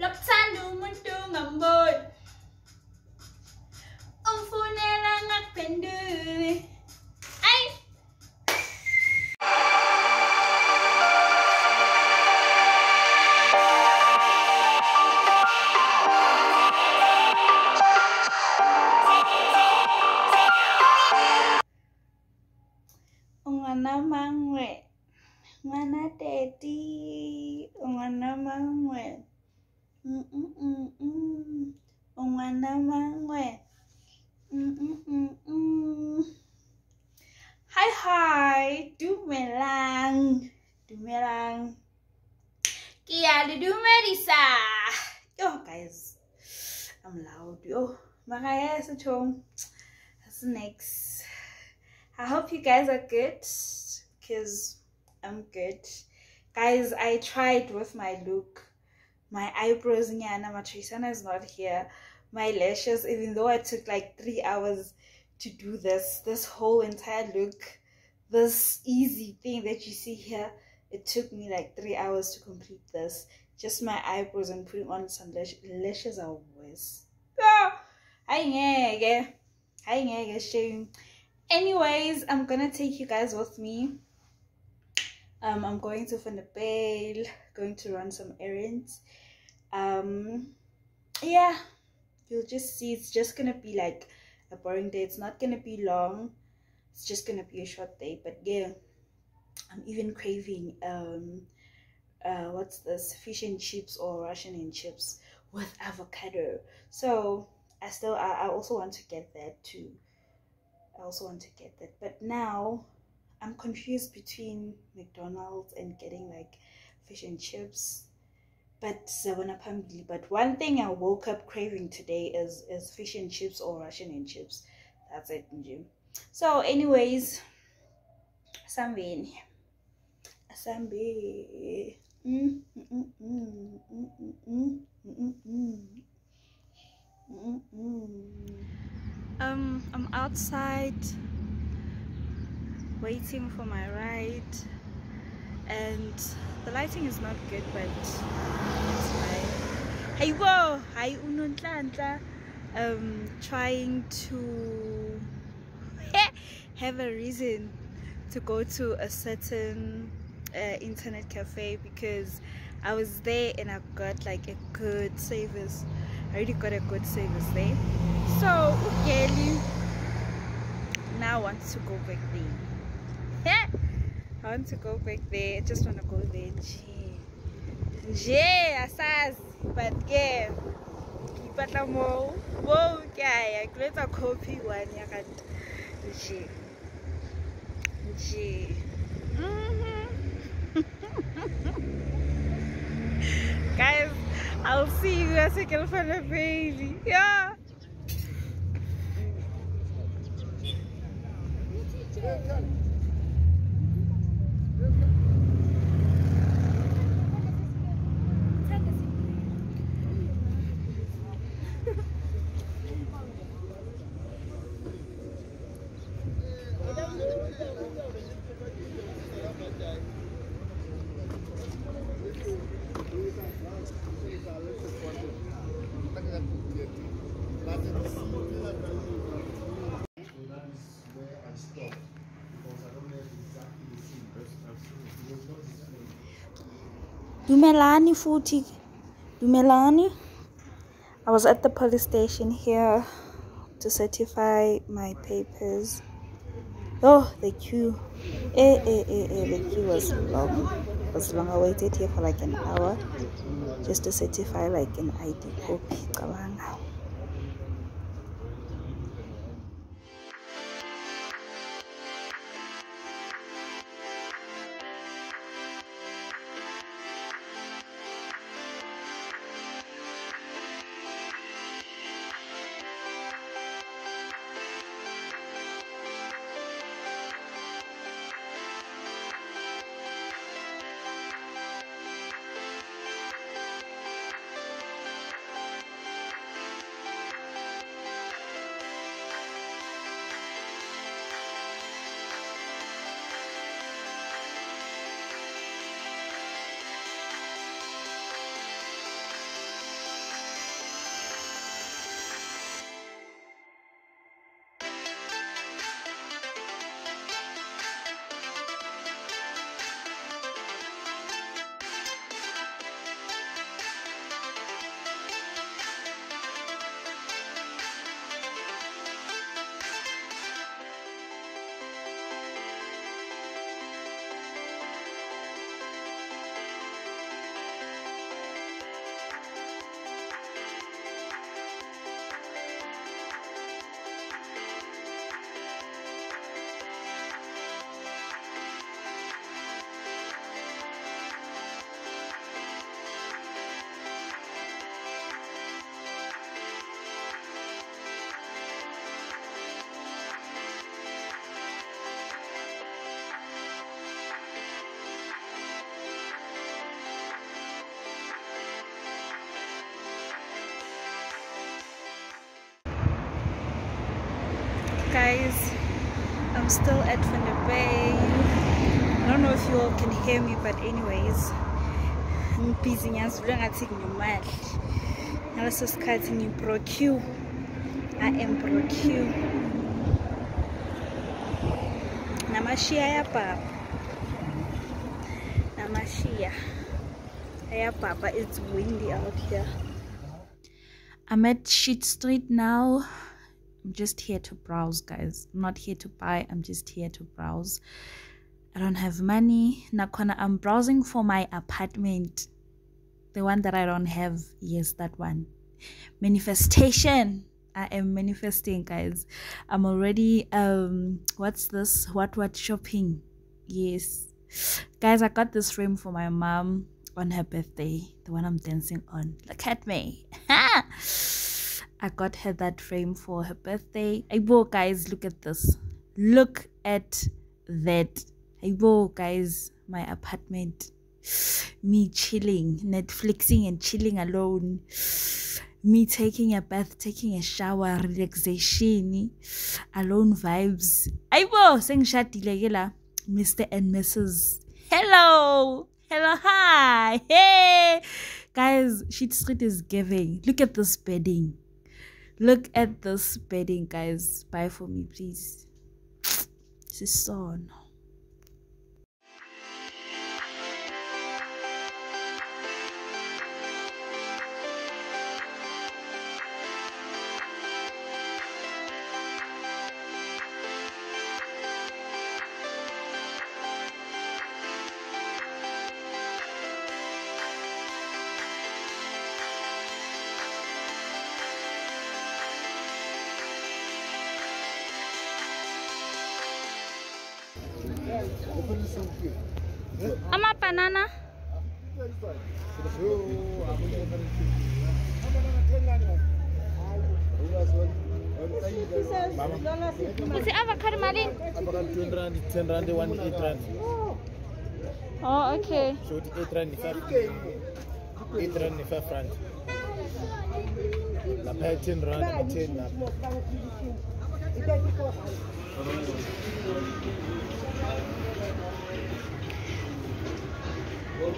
럽산도 문둥한 볼 옴푸네랑 악밴드 아이 ongana mangwe ngana teti ongana mangwe Hi Dumelang Kia di Dumerisa. Yo guys, I'm loud. Yo, makaya sechong. That's next. I hope you guys are good, cause I'm good. Guys, I tried with my look. My eyebrows, nyana, my Trisana is not here. My lashes, even though I took like 3 hours to do this whole entire look, this easy thing that you see here, it took me like 3 hours to complete this. Just my eyebrows and putting on some lashes are worse. Anyways, I'm gonna take you guys with me. I'm going to Vanderbijl, going to run some errands. Yeah, you'll just see it's just gonna be like a boring day. It's not gonna be long, it's just gonna be a short day. But yeah, I'm even craving what's this, fish and chips or Russian and chips with avocado. So I also want to get that too. But now I'm confused between McDonald's and getting like fish and chips. But one thing I woke up craving today is fish and chips or Russian and chips. That's it, Jim. So anyways, I'm outside waiting for my ride, and the lighting is not good, but it's fine. Hey, whoa! Hi, Unontlanza. Trying to have a reason to go to a certain internet cafe, because I was there and I got like a good service. I already got a good service there. So, okay, now I want to go back there. I want to go back there. I just want to go there. Yeah, asas. But yeah, but I'm more. Whoa, yeah, I got a copy one. Yeah, guys, I'll see you as a girl for the baby. Yeah. Dumelani. I was at the police station here to certify my papers. Oh, the queue. The queue was long. I waited here for like an hour just to certify like an ID copy. guys, I'm still at Vanderbijl. I don't know if you all can hear me, but anyways, I'm busy. I'm also cutting in Pro Q. I am Pro Q. Namashia Papa. Namashia. Yeah, Papa, it's windy out here. I'm at Sheet Street now. I'm just here to browse, guys. I'm not here to buy. I'm just here to browse. I don't have money. Nakona, I'm browsing for my apartment. The one that I don't have. Yes, that one. Manifestation. I am manifesting, guys. I'm already what's this? What shopping? Yes. Guys, I got this frame for my mom on her birthday, the one I'm dancing on. Look at me. I got her that frame for her birthday. Aibo, guys, look at this. Look at that. Aibo, guys, my apartment. Me chilling, Netflixing and chilling alone. Me taking a bath, taking a shower, relaxation, alone vibes. Aibo, sing shatilegela, Mr. and Mrs. Hello. Hello, hi, hey, guys, Sheet Street is giving. Look at this bedding. Look at this bedding, guys. Buy for me, please. This is so nice. I'm a banana. Is it avocado malin? 10 rand, 1 8 rand. Oh, okay. So 8 rand, 5 rand. La 10 rand, 10 rand. And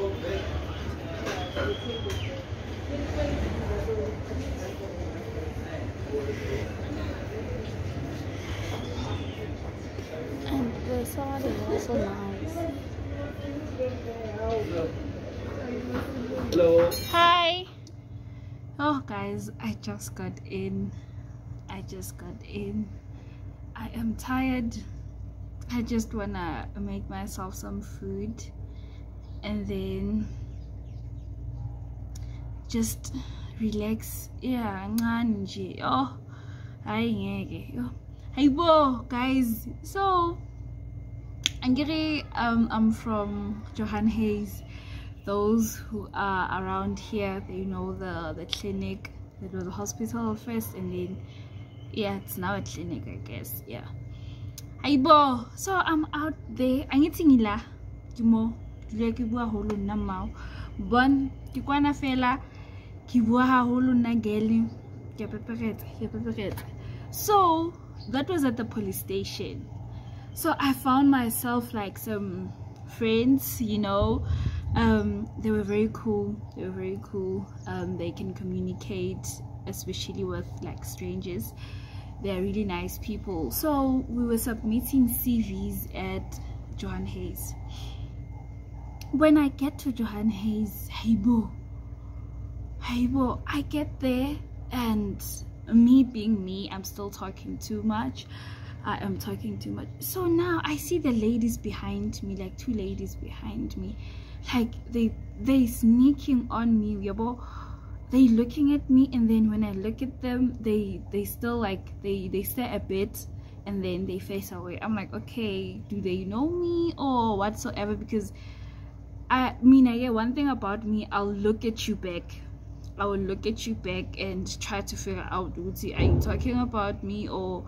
the salad is also nice. Hello. Hi. Oh, guys, I just got in. I am tired. I just wanna make myself some food and then just relax. Yeah, oh, hi, guys. So, I'm from Johannesburg. Those who are around here, they know the clinic. It was a hospital first, and then yeah, it's now a clinic, I guess. Yeah. Aibo, so I'm out there. I'm eating ila. Kimo, kile kibwa holo na mau. Bon, kikuwa na fela. Kibwa holo na geli. Kepeperet. So that was at the police station. So I found myself like some friends, you know. They were very cool. They can communicate, especially with like strangers. They're really nice people. So we were submitting CVs at Johannesburg. When I get to Johannesburg, hey boo, I get there and me being me, I'm still talking too much. So now I see the ladies behind me, like two ladies behind me. Like they sneaking on me, yabo. They looking at me, and then when I look at them, they still like they stare a bit and then they face away. I'm like, okay, do they know me or whatsoever? Because I mean, I get one thing about me, I will look at you back and try to figure out, are you talking about me or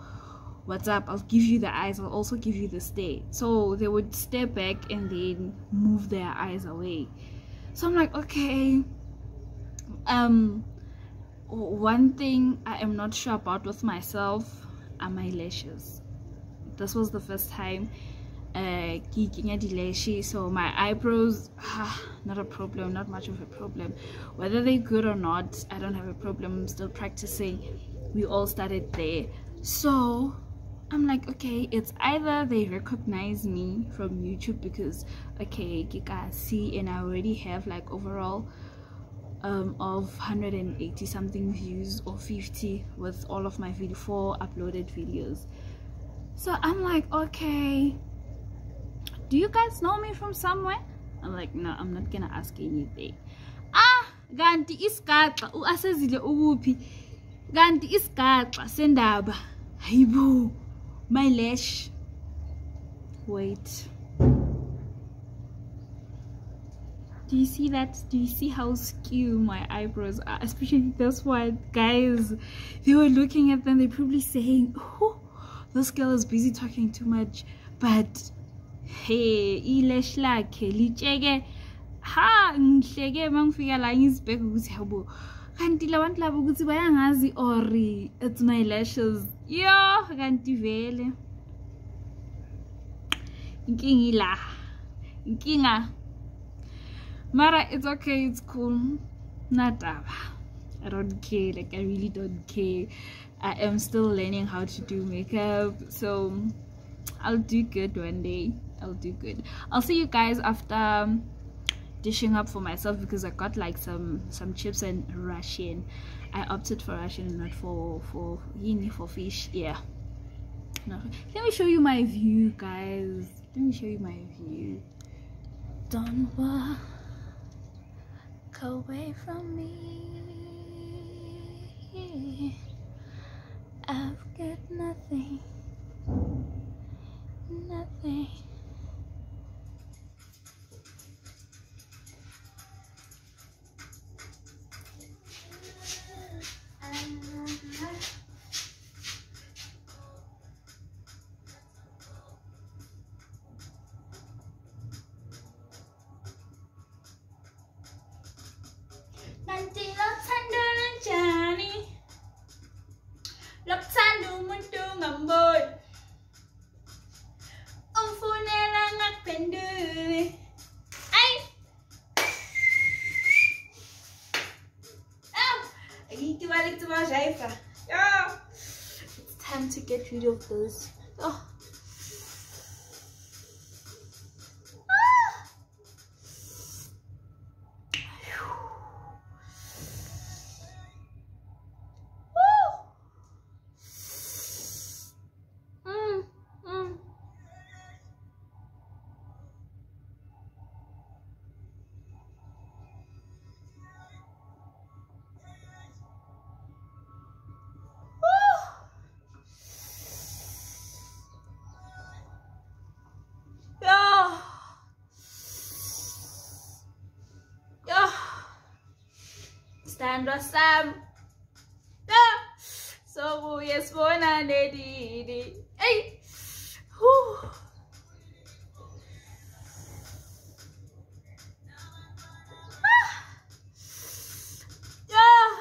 what's up? I'll give you the eyes, I'll also give you the stare. So they would stare back and then move their eyes away. So I'm like, okay. One thing I am not sure about with myself, are my lashes. This was the first time geeking at the lashes, so my eyebrows, not a problem, not much of a problem. Whether they're good or not, I don't have a problem. I'm still practicing. We all started there, so I'm like, okay, it's either they recognize me from YouTube because, okay, you can see, and I already have like overall of 180 something views or 50 with all of my 4 uploaded videos. So I'm like, okay, do you guys know me from somewhere? I'm like, no, I'm not gonna ask anything. Ganti iskata uasezile ubuphi, ganti iskata sendaba. Hey boo, my lash. Wait. Do you see that? Do you see how skew my eyebrows are? Especially this one, guys. They were looking at them. They're probably saying, "Oh, this girl is busy talking too much." But hey, ilash la keli chege ha ngchege mangfika la inspect ukuthi habo. Kanti la want labo ukuthi bayangazi ori it's my lashes. Yo, kanti vele inkingi la inkinga mara, it's okay, it's cool, nataba. I don't care, like I really don't care. I am still learning how to do makeup, so I'll do good one day. I'll do good. I'll see you guys after dishing up for myself, because I got like some chips and Russian. I opted for Russian and not for fish. Yeah, no. Let me show you my view, guys. Let me show you my view. Don't walk away from me, I've got nothing. It's time to get rid of those. Oh. Stand up, Sam. So yes, one and lady. Hey, whoo. Yeah.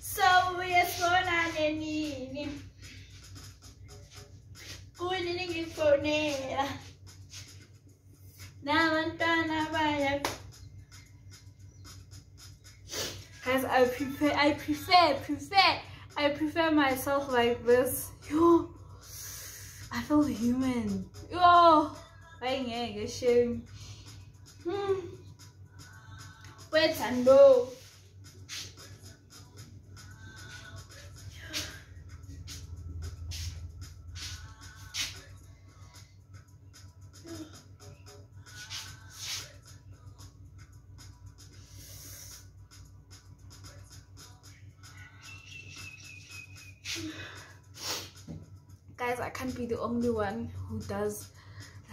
So yes, one and lady. Good evening, for now. Guys, I prefer myself like this. Yo, I feel human. Yo, shame. Wait and go. Guys, I can't be the only one who does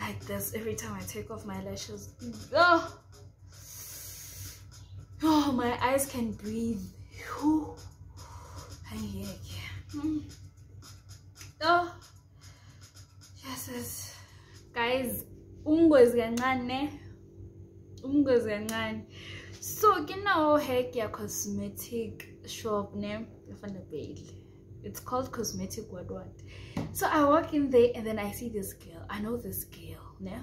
like this every time I take off my lashes. Oh, oh, my eyes can breathe. Oh, yes, guys, so, you know, cosmetic shop named Vanderbijl. It's called Cosmetic What. So I walk in there and then I see this girl. I know this girl, yeah?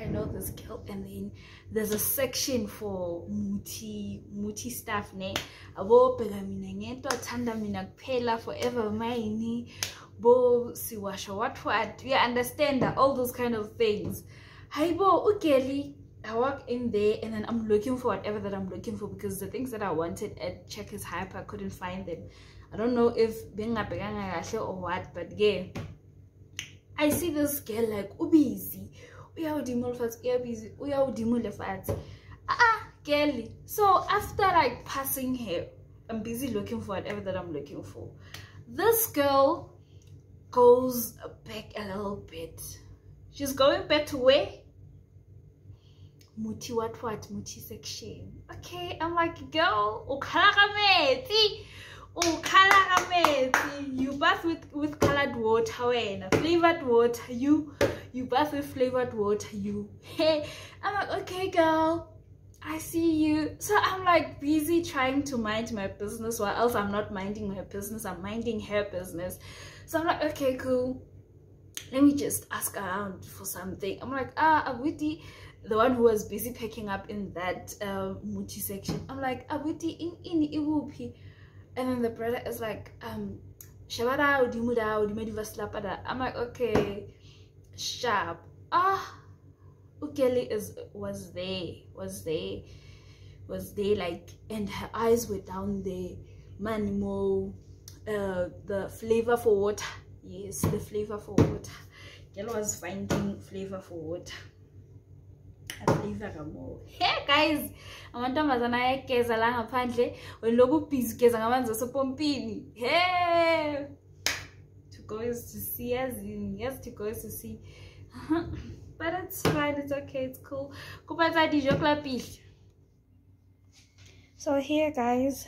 I know this girl, and then there's a section for muti stuff, ne? Abo pegamina ngeto tanda mina pela forever mine. Bo siwasha what? You understand that, all those kind of things. Hi bo ugeli. I walk in there and then I'm looking for whatever that I'm looking for, because the things that I wanted at Checkers Hyper, I couldn't find them. I don't know if being a peganga or what, but yeah. I see this girl like ubizi. Girl. So after like passing her, I'm busy looking for whatever that I'm looking for. This girl goes back a little bit. She's going back to where? Muti what muti section. Okay, I'm like, girl, you bath with colored water and flavored water, you bath with flavored water, you. Hey, I'm like, okay girl, I see you. So I'm like busy trying to mind my business, while else I'm not minding my business, I'm minding her business. So I'm like, okay, cool, let me just ask around for something. I'm like, Abuti, the one who was busy packing up in that muti section, I'm like, Abuti, in iwupi. And then the brother is like, Shabada Udimuda Udimediva Slapada. I'm like, okay, sharp. Ah, Ukeli was there, like, and her eyes were down there. Manimo, the flavor for water. Yes, the flavor for water. Girl was finding flavor for water. Hey guys, hey, to go is to see, as in yes, to go is to see. But it's fine, it's okay, it's cool. So here guys,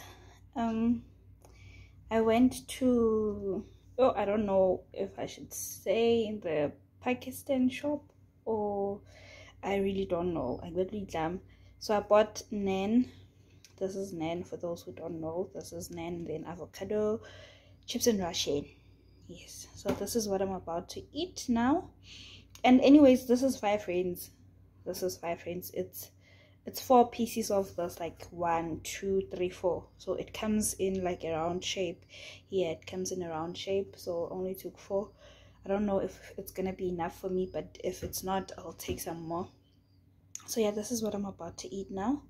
I went to, oh, I don't know if I should say in the Pakistan shop, or I really don't know. I got really dumb. So I bought naan. This is naan for those who don't know. This is naan, then avocado, chips and rashin. Yes. So this is what I'm about to eat now. And anyways, this is R5. This is R5. It's 4 pieces of this, like 1, 2, 3, 4. So it comes in like a round shape. Yeah, it comes in a round shape. So only took 4. I don't know if it's gonna be enough for me, but if it's not, I'll take some more. So yeah, this is what I'm about to eat now.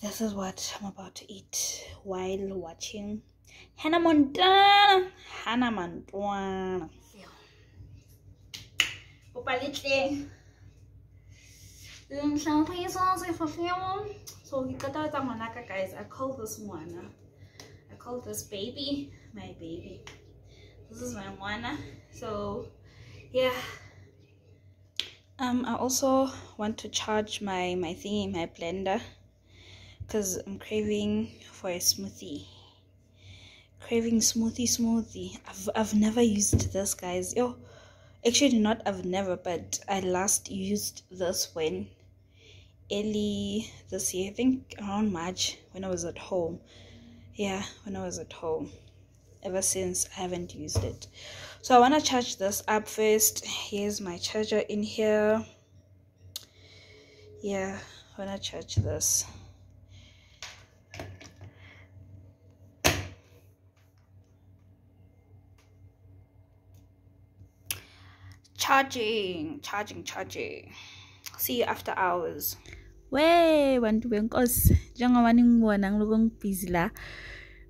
This is what I'm about to eat while watching Hanamon. So we got out manaka, guys. I call this mwana. I call this baby my baby. This is my mwana. So yeah, I also want to charge my thingy, my blender, because I'm craving for a smoothie. Craving smoothie. I've never used this, guys. Yo, actually not I've never, but I last used this when early this year, I think around March, when I was at home. Yeah, when I was at home. Ever since I haven't used it. So I want to charge this up first. Here's my charger in here. Yeah, I want to charge this. Charging. See you after hours. Way want to be on course.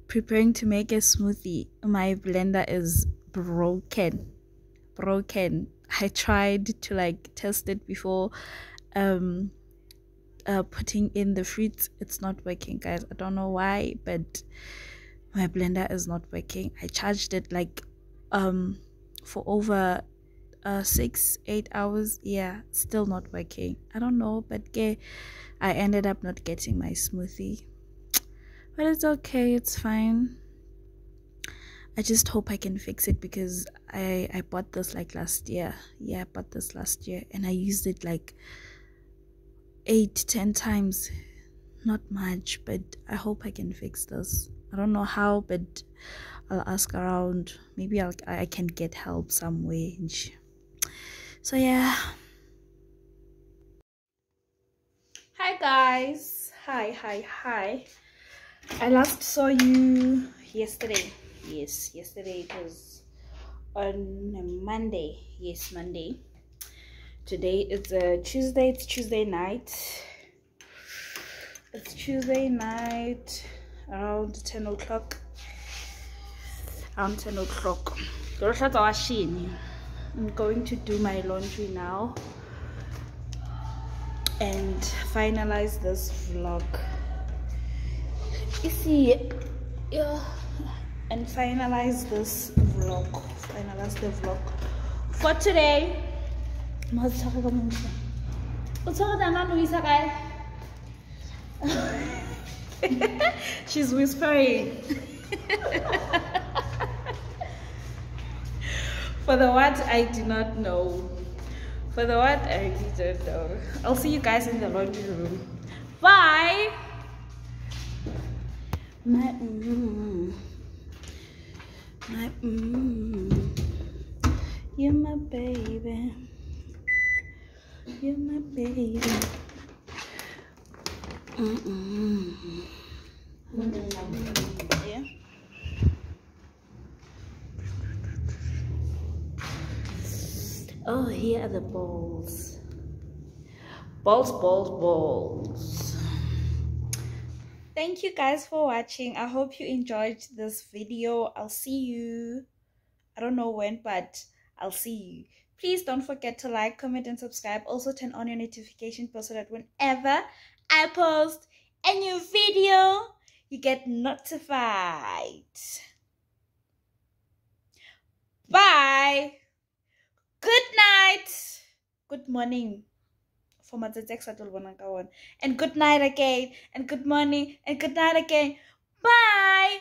Preparing to make a smoothie. My blender is broken. I tried to like test it before putting in the fruits. It's not working, guys. I don't know why, but my blender is not working. I charged it like for over 6-8 hours. Yeah, still not working. I don't know, but yeah, I ended up not getting my smoothie. But it's okay, it's fine. I just hope I can fix it, because I bought this like last year. Yeah, I bought this last year and I used it like 8-10 times. not much, but I hope I can fix this. I don't know how, but I'll ask around. Maybe I can get help some way. So yeah. Hi guys. Hi. I last saw you yesterday. Yes, yesterday. It was on Monday. Yes, Monday. Today it's a Tuesday. It's Tuesday night. It's Tuesday night around 10 o'clock. Around 10 o'clock. I'm going to do my laundry now and finalize this vlog. And finalize this vlog. Finalize the vlog for today. She's whispering. For the what, I do not know. For the what, I really don't know. I'll see you guys in the laundry room. Bye. You're my baby. You're my baby. Yeah. Oh, here are the balls. Balls. Thank you guys for watching. I hope you enjoyed this video. I'll see you. I don't know when, but I'll see you. Please don't forget to like, comment, and subscribe. Also, turn on your notification bell so that whenever I post a new video, you get notified. Bye. Good night. Good morning. For my text, I told one and go on. And good night again. And good morning. And good night again. Bye.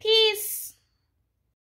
Peace.